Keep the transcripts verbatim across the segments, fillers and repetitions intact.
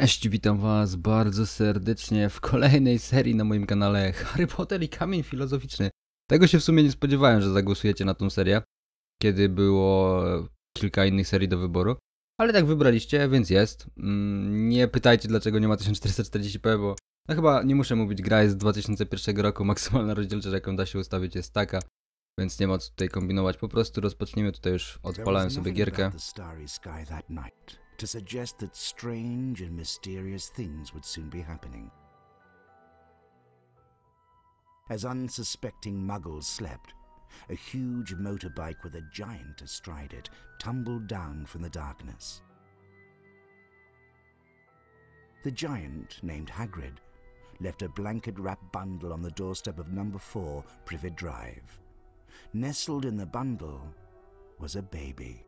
Cześć, witam was bardzo serdecznie w kolejnej serii na moim kanale Harry Potter i Kamień Filozoficzny. Tego się w sumie nie spodziewałem, że zagłosujecie na tą serię, kiedy było kilka innych serii do wyboru. Ale tak wybraliście, więc jest. Nie pytajcie, dlaczego nie ma tysiąc czterysta czterdzieści p, bo no chyba nie muszę mówić, gra jest z dwa tysiące pierwszego roku, maksymalna rozdzielczość, jaką da się ustawić, jest taka. Więc nie ma co tutaj kombinować, po prostu rozpoczniemy. Tutaj już odpalałem sobie gierkę. To suggest that strange and mysterious things would soon be happening. As unsuspecting muggles slept, a huge motorbike with a giant astride it tumbled down from the darkness. The giant, named Hagrid, left a blanket-wrapped bundle on the doorstep of number four Privet Drive. Nestled in the bundle was a baby.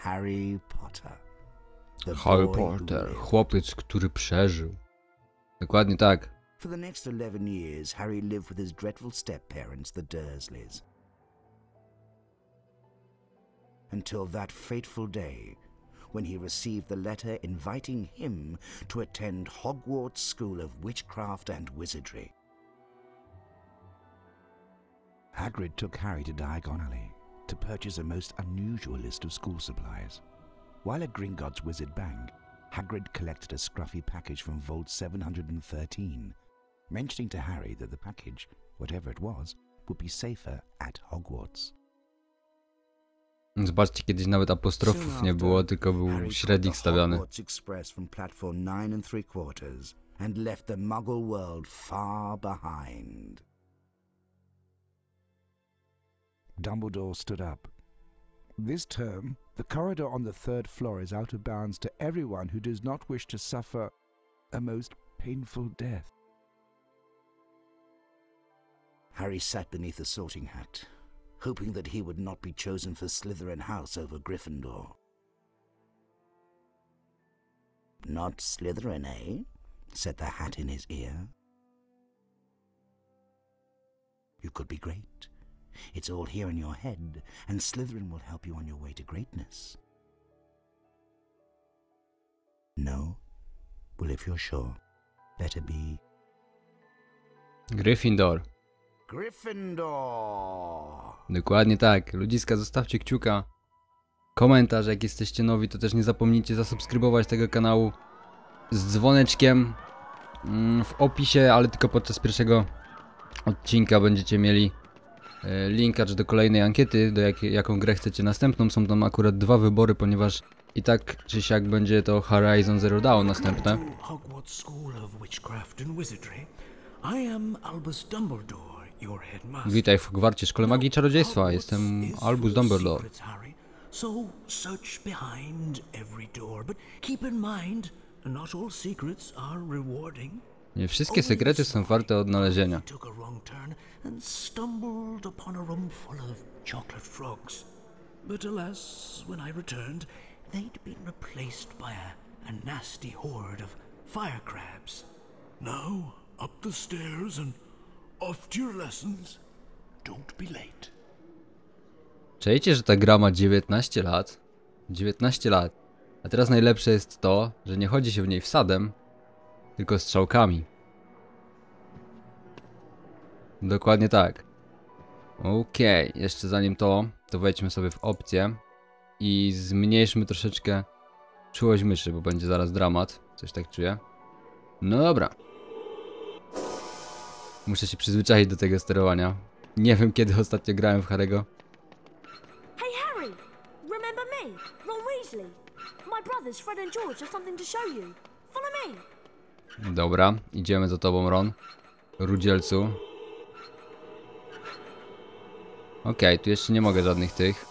Harry Potter. The Harry Potter, chłopiec, który przeżył. Dokładnie tak. For the next eleven years, Harry lived with his dreadful step-parents, the Dursleys. Until that fateful day, when he received the letter inviting him to attend Hogwarts School of Witchcraft and Wizardry. Hagrid took Harry to Diagon Alley to purchase a most unusual list of school supplies. While at Gringotts Wizard Bank, Hagrid collected a scruffy package from Vault seven hundred thirteen, mentioning to Harry that the package, whatever it was, would be safer at Hogwarts. Zobaczcie, kiedyś nawet apostrofów nie było, tylko był średnik stawiany. Hogwarts Express from platform nine and three quarters and left the Muggle world far behind. Dumbledore stood up. This term, the corridor on the third floor is out of bounds to everyone who does not wish to suffer a most painful death. Harry sat beneath a sorting hat, hoping that he would not be chosen for Slytherin House over Gryffindor. Not Slytherin, eh? Said the hat in his ear. You could be great. It's all here in your head, and Slytherin will help you on your way to greatness. No? Well, if you're sure, better be... Gryffindor. Gryffindor! Dokładnie tak. Ludziska, zostawcie kciuka. Komentarz, jak jesteście nowi, to też nie zapomnijcie zasubskrybować tego kanału z dzwoneczkiem w opisie, ale tylko podczas pierwszego odcinka będziecie mieli link aż do kolejnej ankiety, do jak, jaką grę chcecie następną. Są tam akurat dwa wybory, ponieważ i tak czy siak będzie to Horizon Zero Dawn następne. Hogwarts School of Witchcraft and Wizardry. I am Albus Dumbledore, your headmaster. Witaj w Hogwarcie Szkole Magii i Czarodziejstwa. Jestem Albus Dumbledore. So search behind every door, but keep in mind not all secrets are rewarding. Nie wszystkie sekrety są warte odnalezienia. Czajcie, że ta gra ma dziewiętnaście lat? dziewiętnaście lat. A teraz najlepsze jest to, że nie chodzi się w niej wsadem, tylko strzałkami. Dokładnie tak. Okej, okay. Jeszcze zanim to, to wejdźmy sobie w opcję i zmniejszmy troszeczkę czułość myszy, bo będzie zaraz dramat. Coś tak czuję. No dobra. Muszę się przyzwyczaić do tego sterowania. Nie wiem, kiedy ostatnio grałem w Harry'ego. Hey Harry, remember me, Ron Weasley. My brothers Fred and George have something to show you. Follow me. Dobra, idziemy za tobą, Ron. Rudzielcu. Okej, okay, tu jeszcze nie mogę żadnych tych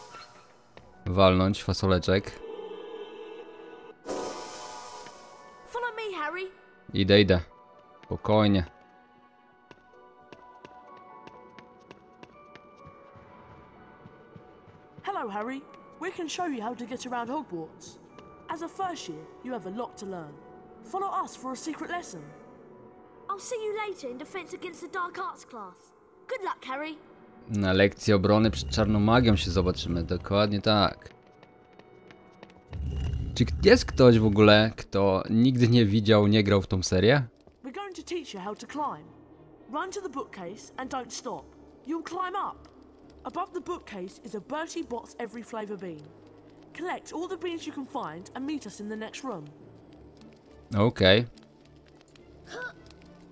walnąć, fasoleczek. Idę, idę. Spokojnie. Hello, Harry. We can show you how to get around Hogwarts. As a first year, you have a lot to learn. Follow us for a secret lesson. I'll see you later in defense against the dark arts class. Good luck, Harry. Na lekcji obrony przed czarną magią się zobaczymy. Dokładnie tak. Czy jest ktoś w ogóle, kto nigdy nie widział, nie grał w tą serię? Okej. Okay.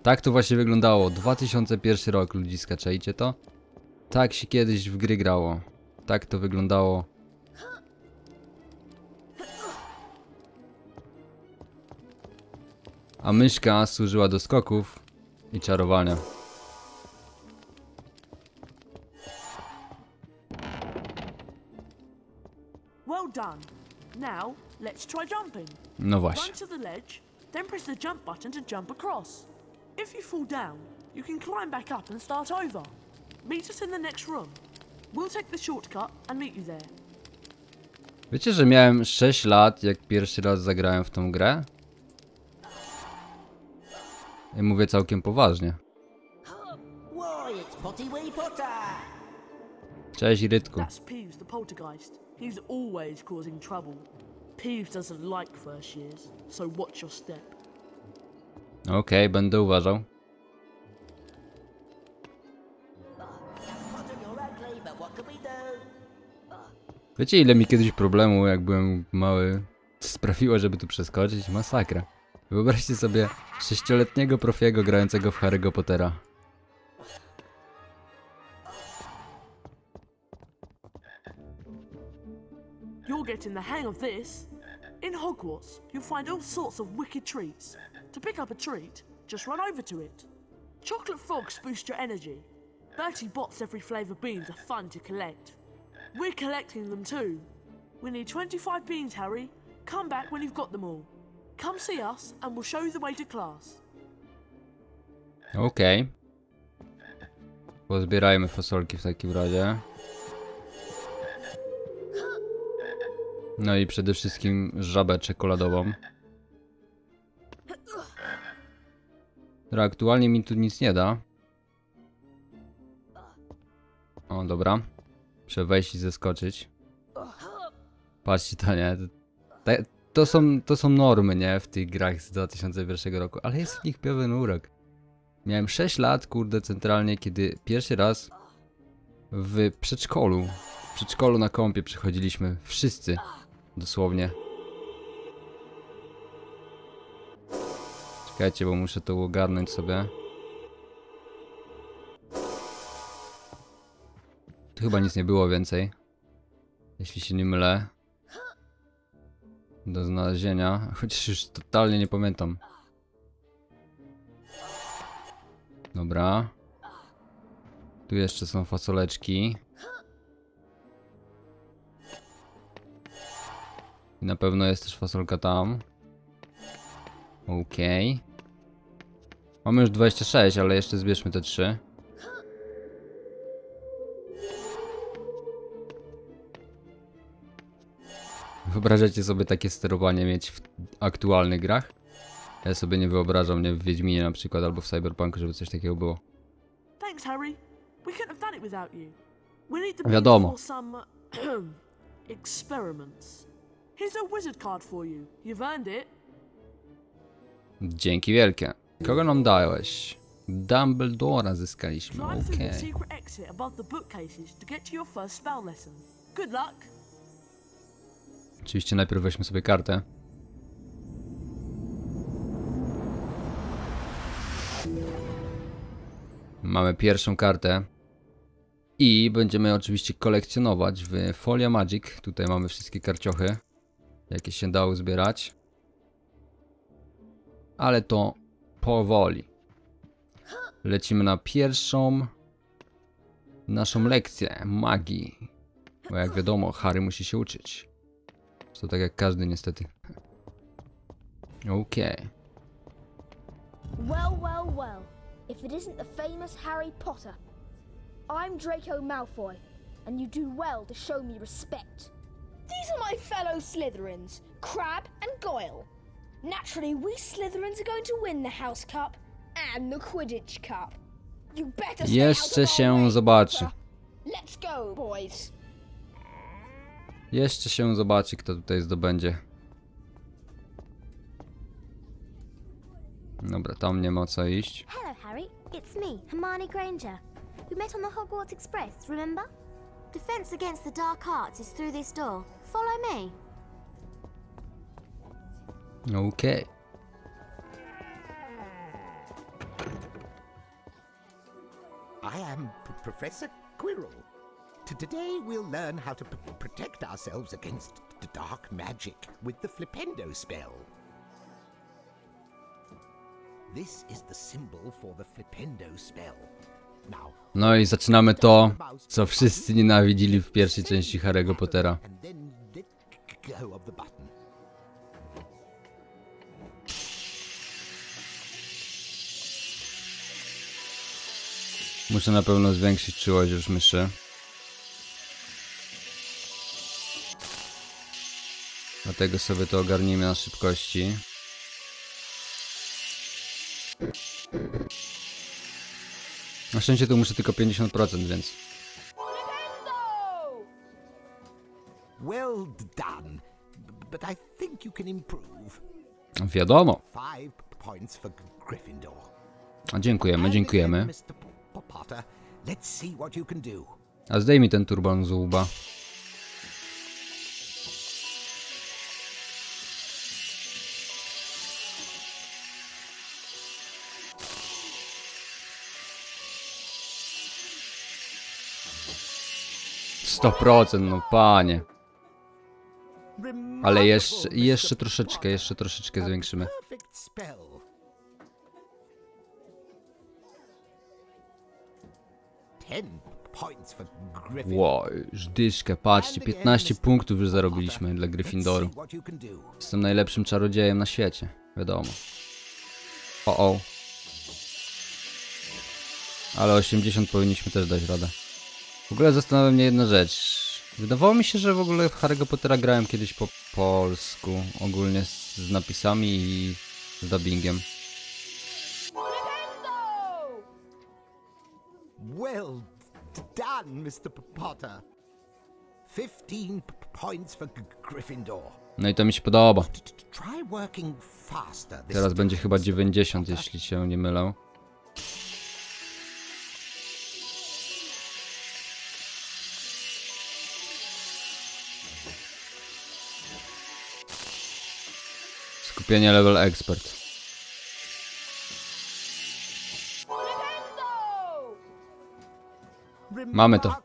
Tak to właśnie wyglądało. dwa tysiące pierwszy rok, ludziska, czajcie to? Tak się kiedyś w gry grało. Tak to wyglądało. A myszka służyła do skoków i czarowania. No właśnie. Wiecie, że miałem sześć lat, jak pierwszy raz zagrałem w tą grę? I mówię całkiem poważnie. Cześć, Rytku. Okej, okay, będę uważał. Wiecie, ile mi kiedyś problemu, jak byłem mały, sprawiło, żeby tu przeskoczyć? Masakra. Wyobraźcie sobie sześcioletniego profiego grającego w Harry'ego Pottera. You're getting the hang of this. In Hogwarts, you'll find all sorts of wicked treats. To pick up a treat, just run over to it. Chocolate frogs boost your energy. thirty bots every flavor beans are fun to collect. We're collecting them too. We need twenty-five beans, Harry. Come back when you've got them all. Come see us and we'll show you the way to class. Okej. Okay. Pozbierajmy fasolki w takim razie. No i przede wszystkim żabę czekoladową. Która aktualnie mi tu nic nie da. O, dobra. Muszę wejść i zeskoczyć. Patrzcie, to nie. To, to, są, to są normy, nie? W tych grach z dwa tysiące pierwszego roku. Ale jest w nich pewien urok. Miałem sześć lat, kurde, centralnie, kiedy pierwszy raz w przedszkolu. W przedszkolu na kąpie przychodziliśmy. Wszyscy. Dosłownie. Czekajcie, bo muszę to ogarnąć sobie. Tu chyba nic nie było więcej. Jeśli się nie mylę. Do znalezienia. Chociaż już totalnie nie pamiętam. Dobra. Tu jeszcze są fasoleczki. I na pewno jest też fasolka tam. Okej. Okay. Mamy już dwadzieścia sześć, ale jeszcze zbierzmy te trzy. Wyobrażacie sobie takie sterowanie mieć w aktualnych grach? Ja sobie nie wyobrażam, nie w Wiedźminie na przykład, albo w Cyberpunku, żeby coś takiego było. Wiadomo. Dzięki wielkie. Kogo nam dałeś? Dumbledora zyskaliśmy, okej. Okay. Oczywiście najpierw weźmy sobie kartę. Mamy pierwszą kartę. I będziemy oczywiście kolekcjonować w Folia Magic. Tutaj mamy wszystkie karciochy, jakie się dało zbierać. Ale to powoli. Lecimy na pierwszą naszą lekcję magii. Bo jak wiadomo, Harry musi się uczyć. To tak jak każdy, niestety. Okej. Okay. Well, well, well. If it isn't the famous Harry Potter. I'm Draco Malfoy, and you do well to show me respect. These are my fellow Slytherins, Crab and Goyle. Naturally, we Slytherins are going to win the House Cup and the Quidditch Cup. You better stay out of our way, zobaczy. Let's go, boys. Jeszcze się zobaczy, kto tutaj zdobędzie Dobra, tam nie ma co iść. Hello Harry, it's me, Hermione Granger. We met on the Hogwarts Express, remember? Defense against the dark arts is through this door. Follow me. Okej. Okay. I am Professor Quirrell. Today we'll learn how to protect ourselves against the dark magic with the Flipendo spell. This is the symbol for the Flipendo spell. Now. No i zaczynamy to, co wszyscy nienawidzili w pierwszej części Harry'ego Pottera. Muszę na pewno zwiększyć czułość już myszy. Dlatego sobie to ogarnijmy na szybkości. Na szczęście tu muszę tylko pięćdziesiąt procent, więc... Well done, but I think you can improve. Wiadomo. A dziękujemy, dziękujemy. A zdejmij ten turban z łba. sto procent, no panie. Ale jeszcze, jeszcze troszeczkę, jeszcze troszeczkę zwiększymy. Wow, już dyszkę, patrzcie, piętnaście punktów już zarobiliśmy dla Gryffindoru. Jestem najlepszym czarodziejem na świecie, wiadomo. O, o. Ale osiemdziesiąt powinniśmy też dać radę. W ogóle zastanawia mnie jedna rzecz. Wydawało mi się, że w ogóle w Harry'ego Pottera grałem kiedyś po polsku. Ogólnie z, z napisami i z dubbingiem. Well done, mister Potter. fifteen points for Gryffindor. No i to mi się podoba. Teraz będzie chyba dziewięćdziesiąt, jeśli się nie mylę. Skupienie level expert. Mamy to.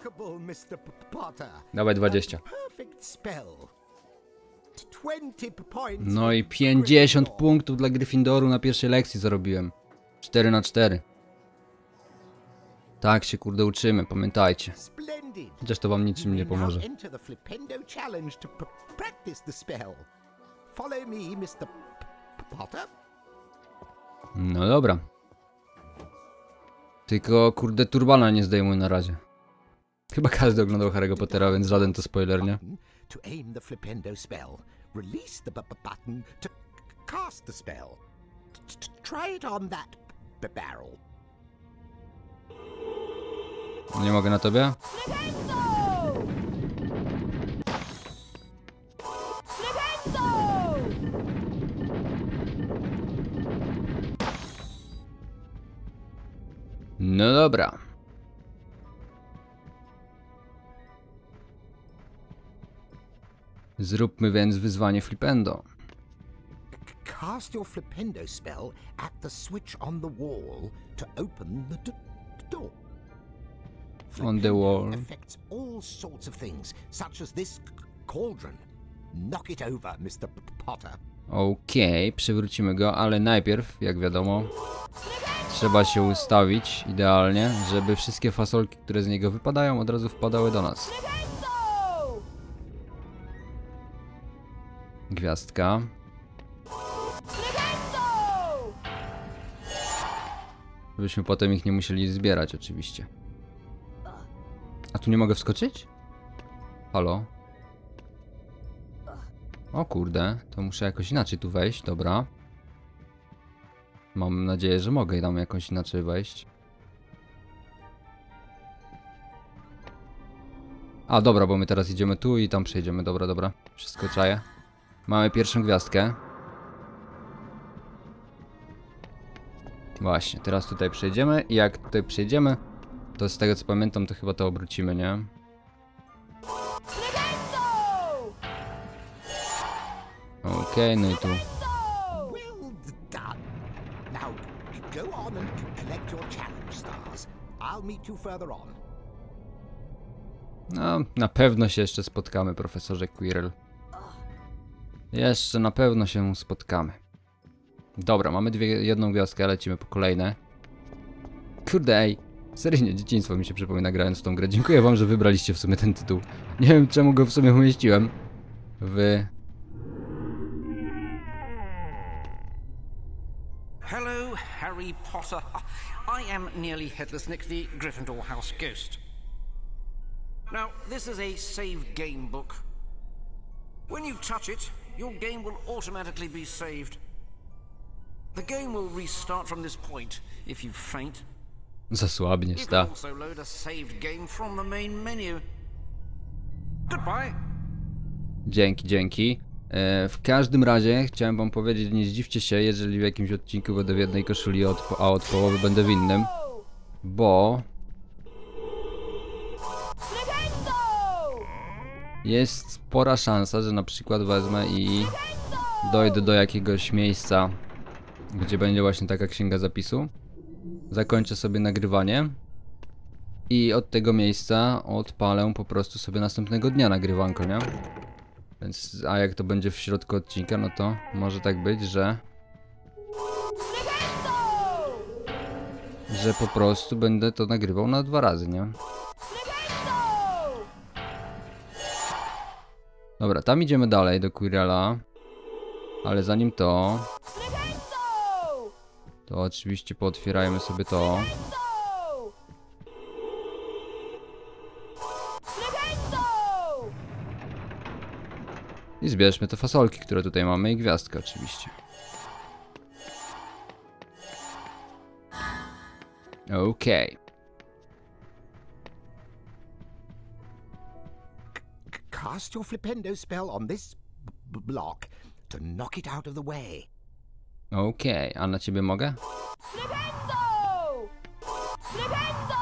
Dawaj dwadzieścia. No i pięćdziesiąt punktów dla Gryffindoru na pierwszej lekcji zarobiłem. cztery na cztery. Tak się kurde uczymy, pamiętajcie. Chociaż to wam niczym nie pomoże. No dobra. Tylko kurde turbana nie zdejmuj na razie. Chyba każdy oglądał Harry'ego Pottera, więc żaden to spoiler, nie? Nie mogę na tobie? No dobra. Zróbmy więc wyzwanie Flipendo. Cast your Flipendo spell at the switch on the wall to open the door. On the wall affects all sorts of things, such as this cauldron. Knock it over, mister Potter. Okej, okay, przywrócimy go, ale najpierw, jak wiadomo, trzeba się ustawić idealnie, żeby wszystkie fasolki, które z niego wypadają, od razu wpadały do nas. Gwiazdka. Żebyśmy potem ich nie musieli zbierać, oczywiście. A tu nie mogę wskoczyć? Halo? O kurde, to muszę jakoś inaczej tu wejść, dobra. Mam nadzieję, że mogę tam jakoś inaczej wejść. A dobra, bo my teraz idziemy tu i tam przejdziemy, dobra, dobra. Wszystko czaję. Mamy pierwszą gwiazdkę. Właśnie, teraz tutaj przejdziemy i jak tutaj przejdziemy, to z tego co pamiętam, to chyba to obrócimy, nie? Okej, okay, no i tu. No, na pewno się jeszcze spotkamy, profesorze Quirrell. Jeszcze na pewno się spotkamy. Dobra, mamy dwie, jedną gwiazdkę, lecimy po kolejne. Kurde, ej. Seryjnie, dzieciństwo mi się przypomina grając w tą grę. Dziękuję wam, że wybraliście w sumie ten tytuł. Nie wiem czemu go w sumie umieściłem. W... Hello, Harry Potter. I am Nearly Headless Nick, the Gryffindor House Ghost. Now, this is a saved game book. When you touch it, your game will automatically be saved. The game will restart from this point if you faint. Zasłabniesz, tak. Also load a saved game from the main menu. Goodbye. Dzięki, dzięki. E, w każdym razie chciałem wam powiedzieć, nie zdziwcie się, jeżeli w jakimś odcinku będę w jednej koszuli, od, a od połowy będę w innym. Bo... jest spora szansa, że na przykład wezmę i dojdę do jakiegoś miejsca, gdzie będzie właśnie taka księga zapisu. Zakończę sobie nagrywanie i od tego miejsca odpalę po prostu sobie następnego dnia nagrywanko, nie? Więc, a jak to będzie w środku odcinka, no to może tak być, że... że po prostu będę to nagrywał na dwa razy, nie? Dobra, tam idziemy dalej do Quirrella. Ale zanim to... to oczywiście pootwierajmy sobie to. I zbierzmy te fasolki, które tutaj mamy i gwiazdkę oczywiście. Okej. Okay. Cast your Flipendo spell on this block to knock it out of the way. Okej, okay, a na ciebie mogę? Flipendo! Flipendo!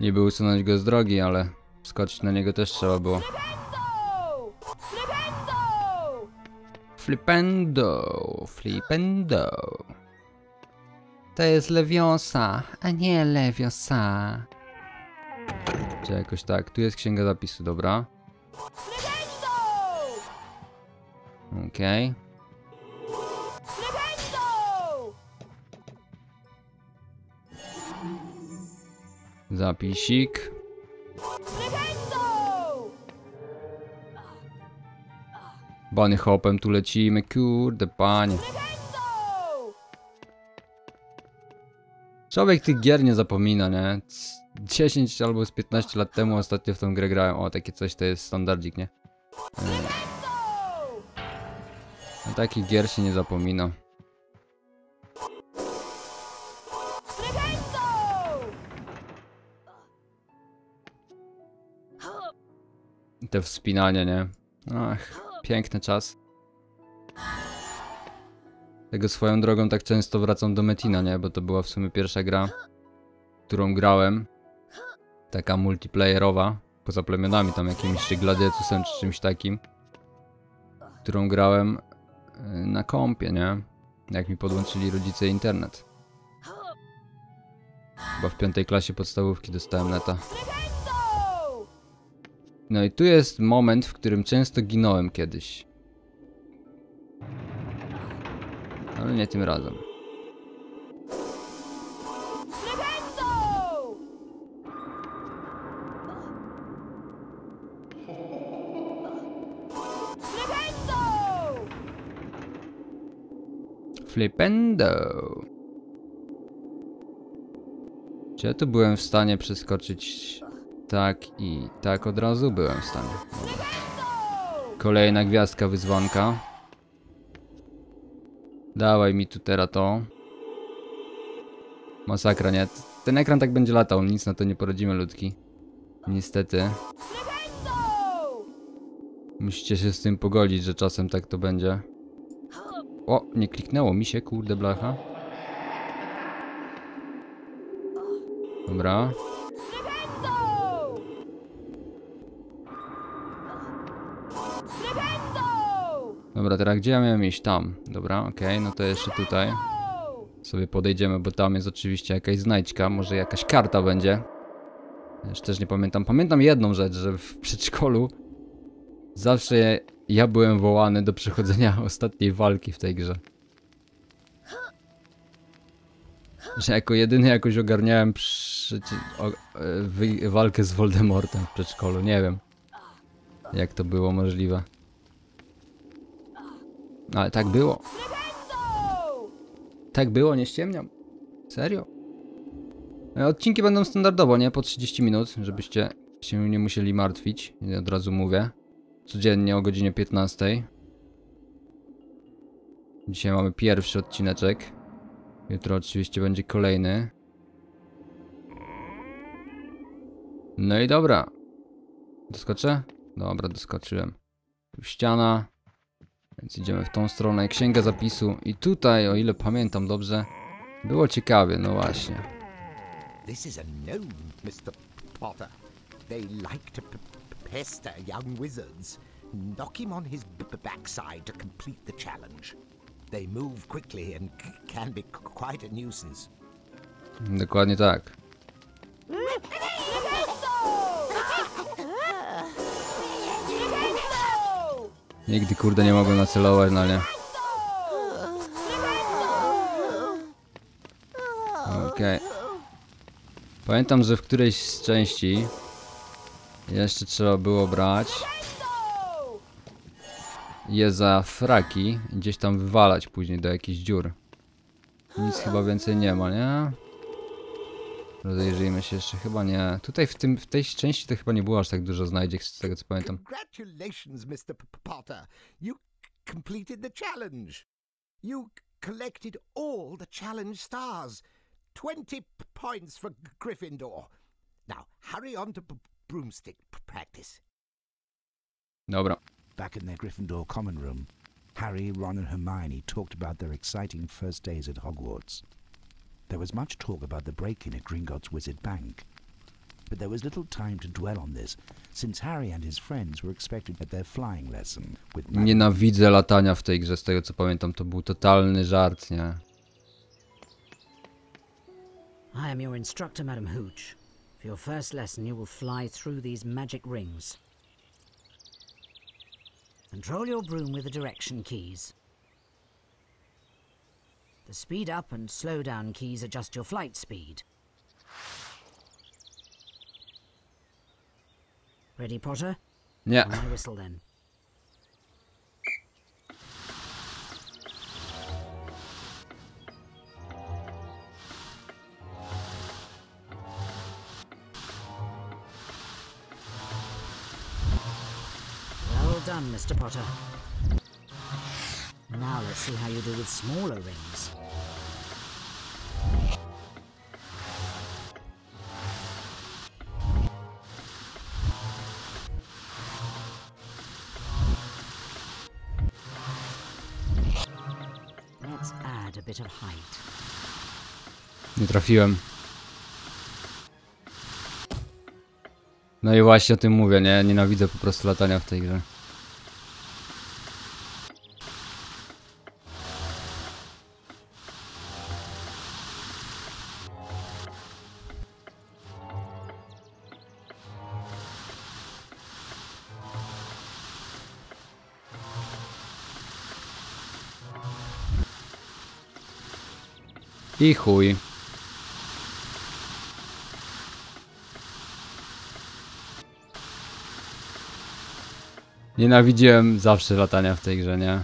Niby usunąć go z drogi, ale skoczyć na niego też trzeba było. Flipendo! Flipendo! Flipendo! To jest lewiosa, a nie lewiosa. Czy jakoś tak, tu jest księga zapisu, dobra. Okej. Okay. Zapisik. Bunny hopem tu lecimy, kurde panie. Człowiek tych gier nie zapomina, nie? dziesięć albo z piętnaście lat temu ostatnio w tą grę grałem. O, takie coś to jest standardzik, nie? No, takich gier się nie zapomina. Te wspinania, nie? Ach, piękny czas. Tego swoją drogą tak często wracam do Metina, nie? Bo to była w sumie pierwsza gra, którą grałem. Taka multiplayerowa, poza plemionami tam jakimś czy gladiatusem czy czymś takim, którą grałem na kompie, nie? Jak mi podłączyli rodzice internet. Chyba w piątej klasie podstawówki dostałem neta. No i tu jest moment, w którym często ginąłem kiedyś. Ale nie tym razem. Flipendo! Czy ja tu byłem w stanie przeskoczyć tak i tak od razu? Byłem w stanie. Dobra. Kolejna gwiazdka wyzwanka. Dawaj mi tu teraz to. Masakra, nie? Ten ekran tak będzie latał, nic na to nie poradzimy, ludki. Niestety. Musicie się z tym pogodzić, że czasem tak to będzie. O, nie kliknęło mi się, kurde blacha. Dobra. Dobra, teraz gdzie ja miałem iść? Tam. Dobra, okej, okay, no to jeszcze tutaj sobie podejdziemy, bo tam jest oczywiście jakaś znajdźka, może jakaś karta będzie. Już też nie pamiętam. Pamiętam jedną rzecz, że w przedszkolu zawsze ja byłem wołany do przechodzenia ostatniej walki w tej grze. Że jako jedyny jakoś ogarniałem przy... o... wy... walkę z Voldemortem w przedszkolu. Nie wiem, jak to było możliwe. Ale tak było. Tak było, nie ściemniam. Serio? Odcinki będą standardowo, nie? Po trzydzieści minut, żebyście się nie musieli martwić. Od razu mówię. Codziennie o godzinie piętnastej. Dzisiaj mamy pierwszy odcineczek. Jutro oczywiście będzie kolejny. No i dobra. Doskoczę? Dobra, doskoczyłem. Tu ściana. Więc idziemy w tą stronę. Księga zapisu. I tutaj, o ile pamiętam dobrze, było ciekawie, no właśnie. This is a known, mister Potter. They like to pester young wizards. Knock him on his backside to complete the challenge. They move quickly and can be quite a nuisance. Dokładnie tak. Nigdy kurde nie mogłem nacelować na nie. Okej. Okay. Pamiętam, że w którejś z części jeszcze trzeba było brać je za fraki i gdzieś tam wywalać później do jakichś dziur. Nic chyba więcej nie ma, nie? Rozejrzyjmy się jeszcze, chyba nie. Tutaj w, tym, w tej części to chyba nie było aż tak dużo znajdziek, z tego co pamiętam. Congratulations, mister Potter. You completed the challenge. You collected all the challenge stars. twenty points for Gryffindor. Now, hurry on to broomstick practice. Dobra. Back in their Gryffindor common room, Harry, Ron and Hermione talked about their exciting first days at Hogwarts. There was much talk about the break-in at Gringotts Wizard Bank, but there was little time to dwell on this, since Harry and his friends were expected at their flying lesson with... Nienawidzę latania w tej grze, z tego co pamiętam, to był totalny żart, nie? I am your instructor, Madame Hooch. For your first lesson, you will fly through these magic rings. Control your broom with the direction keys. The speed up and slow down keys adjust your flight speed. Ready, Potter? Yeah. On my whistle, then. Done, mister Potter. Now let's see how you do with smaller rings. Let's add a bit of height. Nie trafiłem. No i właśnie o tym mówię, nie? Nienawidzę po prostu latania w tej grze. I chuj. Nienawidziłem zawsze latania w tej grze, nie?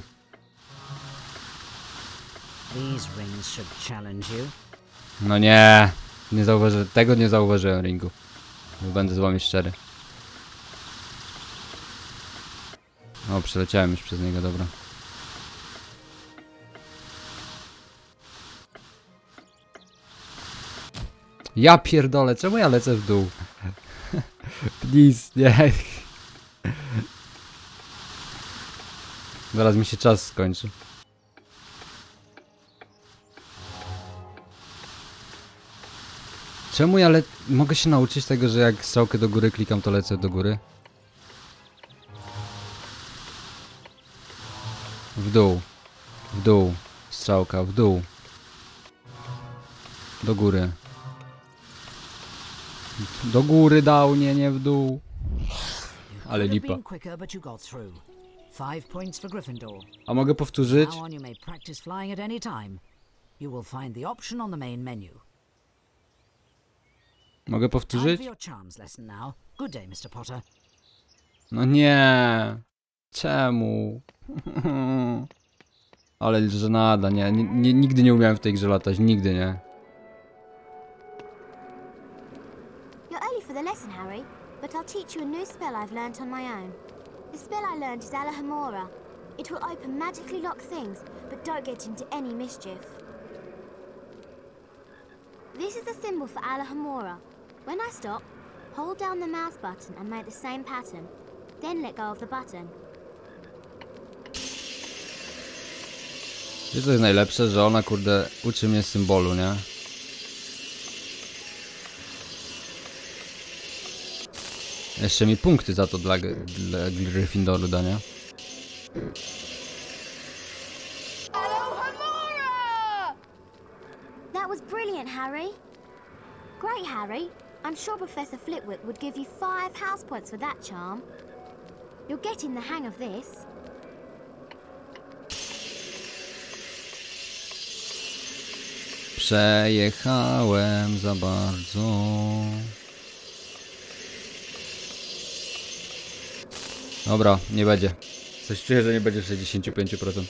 No nie, nie zauważyłem, tego nie zauważyłem ringu. Będę z wami szczery. O, przeleciałem już przez niego, dobra. Ja pierdolę, czemu ja lecę w dół? Please, nie. Zaraz mi się czas skończy. Czemu ja le... mogę się nauczyć tego, że jak strzałkę do góry klikam, to lecę do góry? W dół. W dół. Strzałka, w dół. Do góry. Do góry dał, nie, nie w dół. Ale lipa. A mogę powtórzyć? Mogę powtórzyć? No nie. Czemu? Ale żenada, nie, nie. Nigdy nie umiałem w tej grze latać, nigdy nie. But I'll teach you a new spell I've learnt on my own. The spell I learned is Alohomora. It will open magically locked things, but don't get into any mischief. This is the symbol for Alohomora. When I stop, hold down the mouse button and make the same pattern. Then let go of the button. Wiesz, co jest najlepsze, że ona, kurde, uczy mnie symbolu, nie? Jeszcze mi punkty za to dla, dla Gryffindoru da, nie? Alohomora! That was brilliant, Harry. Great, Harry. I'm sure Professor Flitwick would give you five house points for that charm. You're getting the hang of this. Przejechałem za bardzo. Dobra, nie będzie. Coś czuję, że nie będzie sześćdziesiąt pięć procent.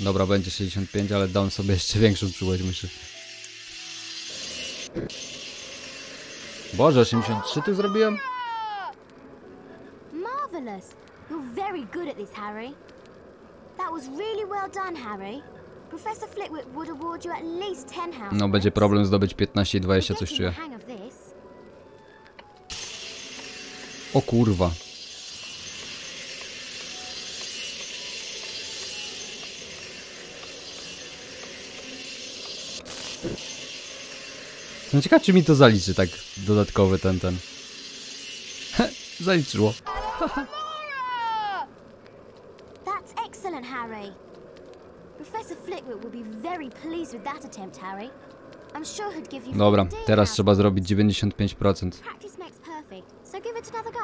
Dobra, będzie sześćdziesiąt pięć, ale dam sobie jeszcze większą czułość, myślę. Boże, osiemdziesiąt trzy tu zrobiłem? Marvelous. You're very good at this, Harry. That was really well done, Harry. Professor Flitwick would award you at least ten house. No, będzie problem zdobyć piętnaście i dwadzieścia, coś czuję. O kurwa. No ciekawe, czy mi to zaliczy tak dodatkowy ten, ten. Zaliczyło. That's excellent, Harry. Professor Flitwick will be very pleased with that attempt, Harry. I'm sure he'd give you. Dobra, teraz trzeba zrobić dziewięćdziesiąt pięć procent. Practice makes perfect, so give it another go.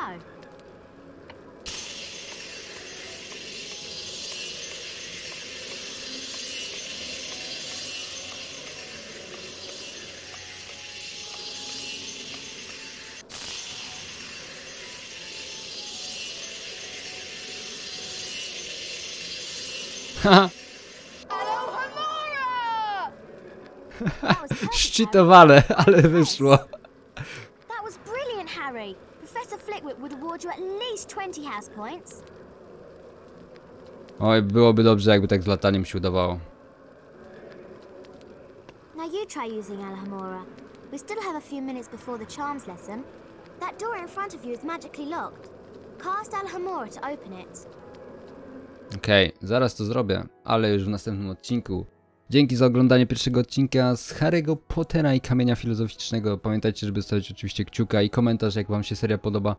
Haha. Szczytowane, ale wyszło. That was brilliant, Harry. Professor Flitwick would award you at least twenty house points. Oj, byłoby dobrze, jakby tak z lataniem się udawało. Now you try using Alohomora. We still have a few minutes before the charms lesson. That door in front of you is magically locked. Cast Alohomora to open it. Okej, okay, zaraz to zrobię, ale już w następnym odcinku. Dzięki za oglądanie pierwszego odcinka z Harry'ego Pottera i Kamienia Filozoficznego. Pamiętajcie, żeby zostawić oczywiście kciuka i komentarz, jak wam się seria podoba.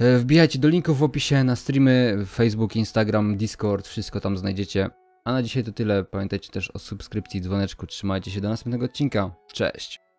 Wbijajcie do linków w opisie, na streamy, Facebook, Instagram, Discord, wszystko tam znajdziecie. A na dzisiaj to tyle, pamiętajcie też o subskrypcji i dzwoneczku. Trzymajcie się do następnego odcinka, cześć!